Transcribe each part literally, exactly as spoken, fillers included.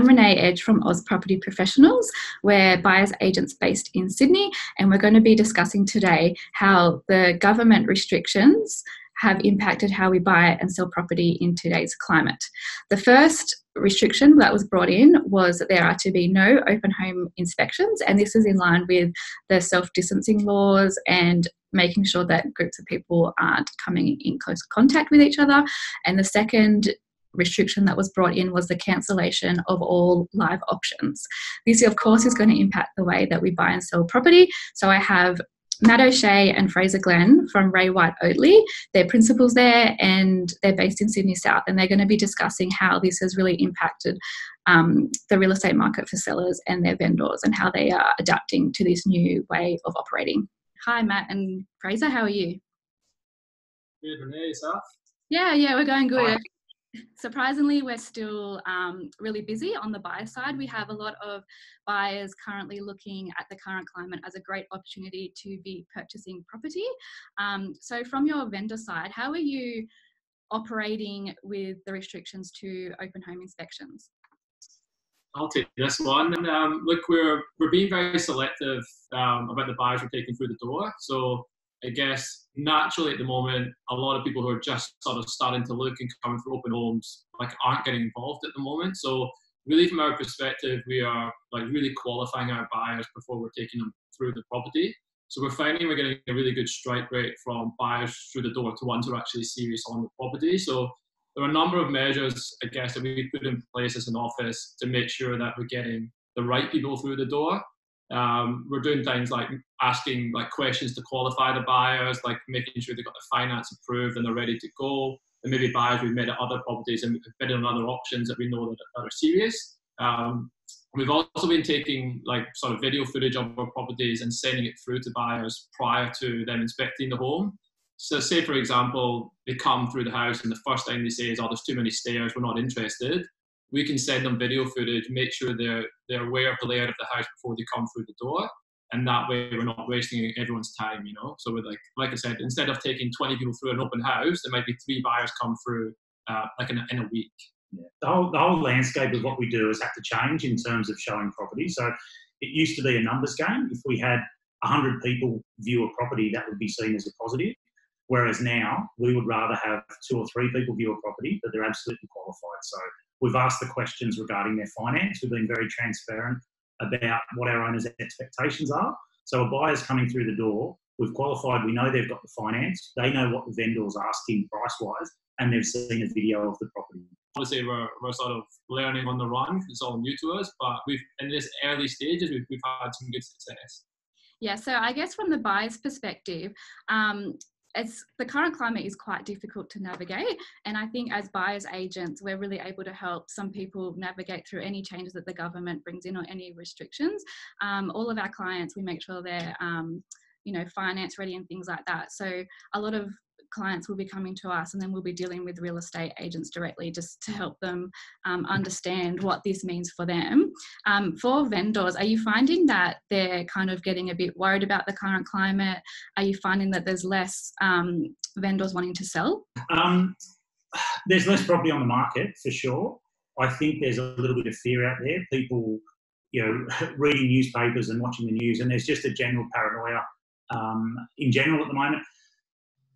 I'm Renee Edge from Aus Property Professionals. We're buyers agents based in Sydney, and we're going to be discussing today how the government restrictions have impacted how we buy and sell property in today's climate. The first restriction that was brought in was that there are to be no open home inspections, and this is in line with the self-distancing laws and making sure that groups of people aren't coming in close contact with each other. And the second restriction that was brought in was the cancellation of all live auctions. This, of course, is going to impact the way that we buy and sell property. So I have Matt O'Shea and Fraser Glenn from Ray White Oatley. They're principals there, and they're based in Sydney South, and they're going to be discussing how this has really impacted um, the real estate market for sellers and their vendors, and how they are adapting to this new way of operating. Hi, Matt and Fraser, how are you? Good, Renee, yourself? Yeah, yeah, we're going good. Hi. Surprisingly, we're still um, really busy on the buyer side. We have a lot of buyers currently looking at the current climate as a great opportunity to be purchasing property. Um, so from your vendor side, how are you operating with the restrictions to open home inspections? I'll take this one. Um, look, we're, we're being very selective um, about the buyers we're taking through the door. So I guess naturally at the moment, a lot of people who are just sort of starting to look and coming for open homes like aren't getting involved at the moment. So really from our perspective, we are like really qualifying our buyers before we're taking them through the property. So we're finding we're getting a really good strike rate from buyers through the door to ones who are actually serious on the property. So there are a number of measures, I guess, that we put in place as an office to make sure that we're getting the right people through the door. Um, we're doing things like asking like questions to qualify the buyers, like making sure they've got their finance approved and they're ready to go. And maybe buyers we've met at other properties and bid on other options that we know that, that are serious. Um, we've also been taking like sort of video footage of our properties and sending it through to buyers prior to them inspecting the home. So say, for example, they come through the house and the first thing they say is, oh, there's too many stairs, we're not interested. We can send them video footage, make sure they're, they're aware of the layout of the house before they come through the door. And that way we're not wasting everyone's time, you know? So we're like, like I said, instead of taking twenty people through an open house, there might be three buyers come through uh, like in a, in a week. Yeah. The whole, the whole landscape of what we do has had to change in terms of showing property. So it used to be a numbers game. If we had one hundred people view a property, that would be seen as a positive. Whereas now we would rather have two or three people view a property that they're absolutely qualified. So we've asked the questions regarding their finance. We've been very transparent about what our owners' expectations are. So a buyer's coming through the door, we've qualified, we know they've got the finance, they know what the vendor's asking price-wise, and they've seen a video of the property. Obviously, we're, we're sort of learning on the run. It's all new to us, but we've in this early stages, we've, we've had some good success. Yeah, so I guess from the buyer's perspective, um, It's, the current climate is quite difficult to navigate, and I think as buyers agents we're really able to help some people navigate through any changes that the government brings in or any restrictions. Um, all of our clients, we make sure they're um, you know, finance ready and things like that, so a lot of clients will be coming to us, and then we'll be dealing with real estate agents directly just to help them um, understand what this means for them. Um, for vendors, are you finding that they're kind of getting a bit worried about the current climate? Are you finding that there's less um, vendors wanting to sell? Um, there's less property on the market, for sure. I think there's a little bit of fear out there. People, you know, reading newspapers and watching the news, and there's just a general paranoia um, in general at the moment.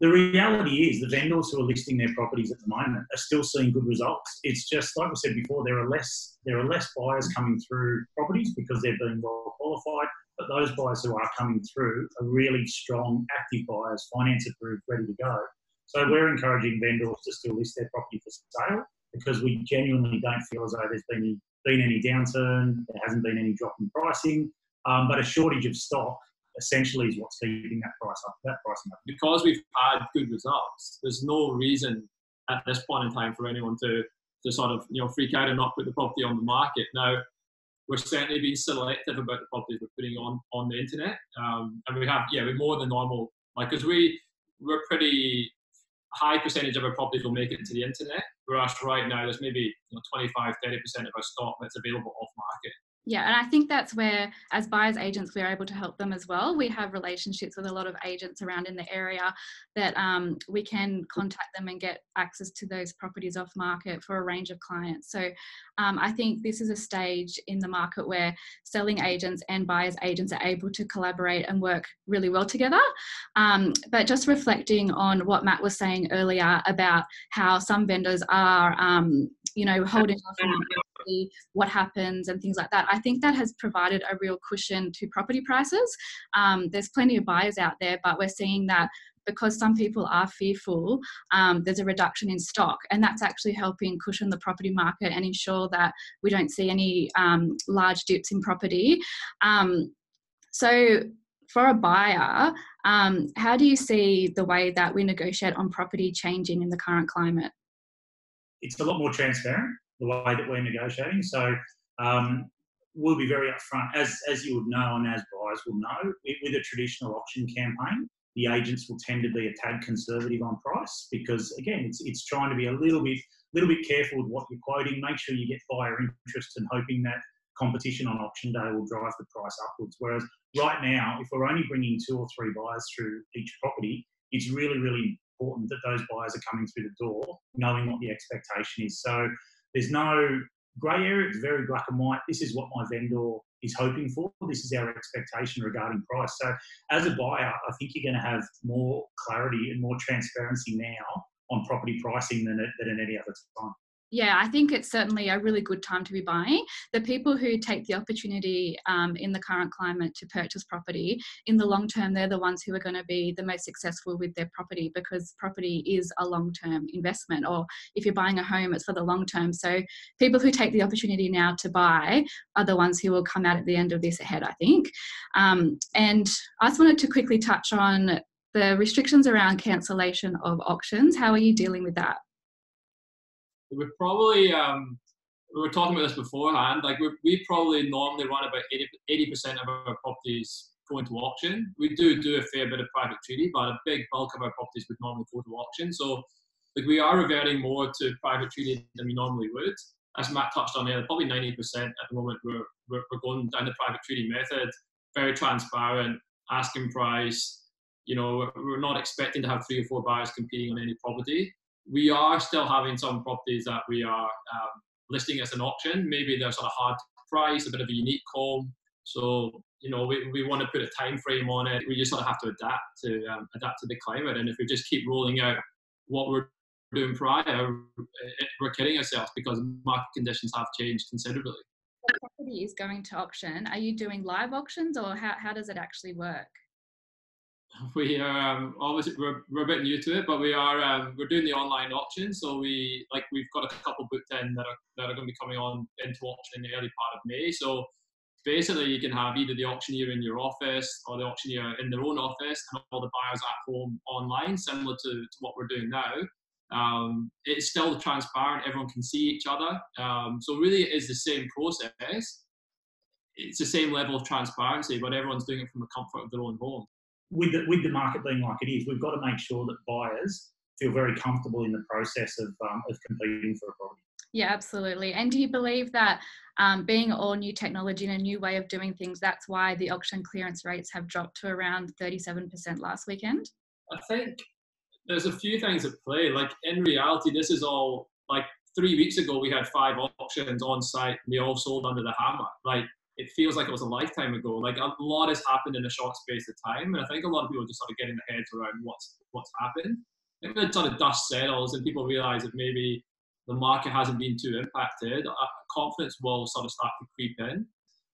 The reality is the vendors who are listing their properties at the moment are still seeing good results. It's just, like I said before, there are less there are less buyers coming through properties because they're being well qualified, but those buyers who are coming through are really strong, active buyers, finance approved, ready to go. So we're encouraging vendors to still list their property for sale because we genuinely don't feel as though there's been any, been any downturn, there hasn't been any drop in pricing, um, but a shortage of stock essentially is what's keeping that price up, that pricing up. Because we've had good results, there's no reason at this point in time for anyone to, to sort of, you know, freak out and not put the property on the market. Now, we're certainly being selective about the properties we're putting on, on the internet. Um, and we have, yeah, we're more than normal. Like, because we, we're pretty high percentage of our properties will make it to the internet. Whereas right now, there's maybe you know, twenty-five, thirty percent of our stock that's available off market. Yeah, and I think that's where, as buyers agents, we're able to help them as well. We have relationships with a lot of agents around in the area that um, we can contact them and get access to those properties off market for a range of clients. So um, I think this is a stage in the market where selling agents and buyers agents are able to collaborate and work really well together. Um, but just reflecting on what Matt was saying earlier about how some vendors are, um, you know, holding off what happens and things like that. I think that has provided a real cushion to property prices. Um, there's plenty of buyers out there, but we're seeing that because some people are fearful, um, there's a reduction in stock, and that's actually helping cushion the property market and ensure that we don't see any um, large dips in property. Um, so for a buyer, um, how do you see the way that we negotiate on property changing in the current climate? It's a lot more transparent, the way that we're negotiating. So um, we'll be very upfront, as, as you would know and as buyers will know, with a traditional auction campaign, the agents will tend to be a tad conservative on price because, again, it's, it's trying to be a little bit, little bit careful with what you're quoting, make sure you get buyer interest and hoping that competition on auction day will drive the price upwards. Whereas right now, if we're only bringing two or three buyers through each property, it's really, really important that those buyers are coming through the door knowing what the expectation is. So there's no grey area, it's very black and white. This is what my vendor is hoping for. This is our expectation regarding price. So as a buyer, I think you're going to have more clarity and more transparency now on property pricing than, than at any other time. Yeah, I think it's certainly a really good time to be buying. The people who take the opportunity um, in the current climate to purchase property, in the long term, they're the ones who are going to be the most successful with their property, because property is a long-term investment, or if you're buying a home, it's for the long term. So people who take the opportunity now to buy are the ones who will come out at the end of this ahead, I think. Um, and I just wanted to quickly touch on the restrictions around cancellation of auctions. How are you dealing with that? We're probably, um, we were talking about this beforehand, like we, we probably normally run about eighty percent of our properties going to auction. We do do a fair bit of private treaty, but a big bulk of our properties would normally go to auction. So like we are reverting more to private treaty than we normally would. As Matt touched on there, probably ninety percent at the moment we're, we're, we're going down the private treaty method, very transparent, asking price. You know, we're not expecting to have three or four buyers competing on any property. We are still having some properties that we are um, listing as an auction. Maybe there's sort of hard price, a bit of a unique home. So, you know, we, we want to put a time frame on it. We just sort of have to adapt to um, adapt to the climate. And if we just keep rolling out what we're doing prior, we're kidding ourselves because market conditions have changed considerably. The property is going to auction. Are you doing live auctions, or how, how does it actually work? We are um, obviously we're, we're a bit new to it, but we are um, we're doing the online auction. So we like we've got a couple booked in that are that are going to be coming on into auction in the early part of May. So basically, you can have either the auctioneer in your office or the auctioneer in their own office, and all the buyers at home online, similar to, to what we're doing now. Um, it's still transparent; everyone can see each other. Um, so really, it is the same process. It's the same level of transparency, but everyone's doing it from the comfort of their own home. With the, with the market being like it is, we've got to make sure that buyers feel very comfortable in the process of, um, of competing for a property. Yeah, absolutely. And do you believe that um, being all new technology and a new way of doing things, that's why the auction clearance rates have dropped to around thirty-seven percent last weekend? I think there's a few things at play. Like in reality, this is all, like three weeks ago, we had five auctions on site and they all sold under the hammer. Like, it feels like it was a lifetime ago. Like a lot has happened in a short space of time. And I think a lot of people just sort of getting their heads around what's, what's happened. I think when sort of dust settles and people realize that maybe the market hasn't been too impacted, confidence will sort of start to creep in.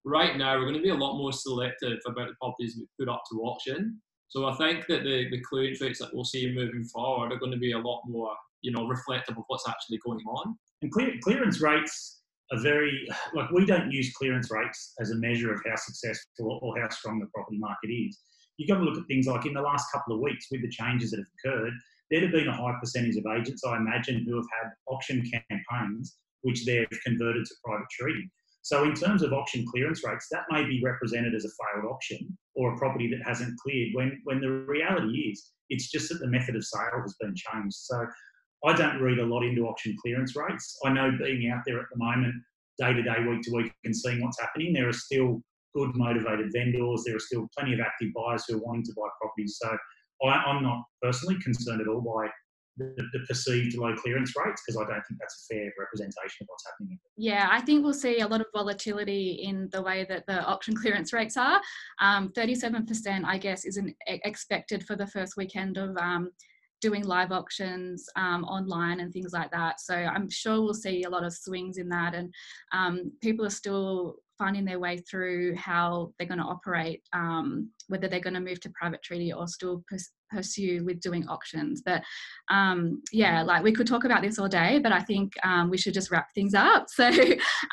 Right now, we're going to be a lot more selective about the properties we put up to auction. So I think that the, the clearance rates that we'll see moving forward are going to be a lot more, you know, reflective of what's actually going on. And clear, clearance rates, a very, like we don't use clearance rates as a measure of how successful or how strong the property market is. You've got to look at things like in the last couple of weeks with the changes that have occurred, there have been a high percentage of agents, I imagine, who have had auction campaigns which they've converted to private treaty. So in terms of auction clearance rates, that may be represented as a failed auction or a property that hasn't cleared when, when the reality is it's just that the method of sale has been changed. So I don't read a lot into auction clearance rates. I know being out there at the moment day-to-day, week-to-week and seeing what's happening, there are still good motivated vendors. There are still plenty of active buyers who are wanting to buy properties. So I, I'm not personally concerned at all by the, the perceived low clearance rates, because I don't think that's a fair representation of what's happening. Yeah, I think we'll see a lot of volatility in the way that the auction clearance rates are. Um, thirty-seven percent, I guess, is an, expected for the first weekend of um, doing live auctions um, online and things like that. So I'm sure we'll see a lot of swings in that, and um, people are still finding their way through how they're going to operate, um, whether they're going to move to private treaty or still pursue with doing auctions. But um, yeah, like we could talk about this all day, but I think um, we should just wrap things up. So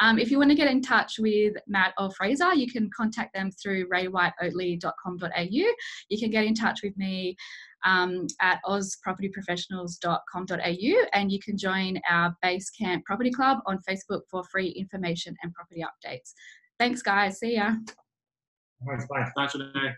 um, if you want to get in touch with Matt or Fraser, you can contact them through ray white oatley dot com dot a u. You can get in touch with me um, at aus property professionals dot com dot a u, and you can join our Basecamp Property Club on Facebook for free information and property updates. Thanks, guys. See ya. All right, bye. Thanks, Renee.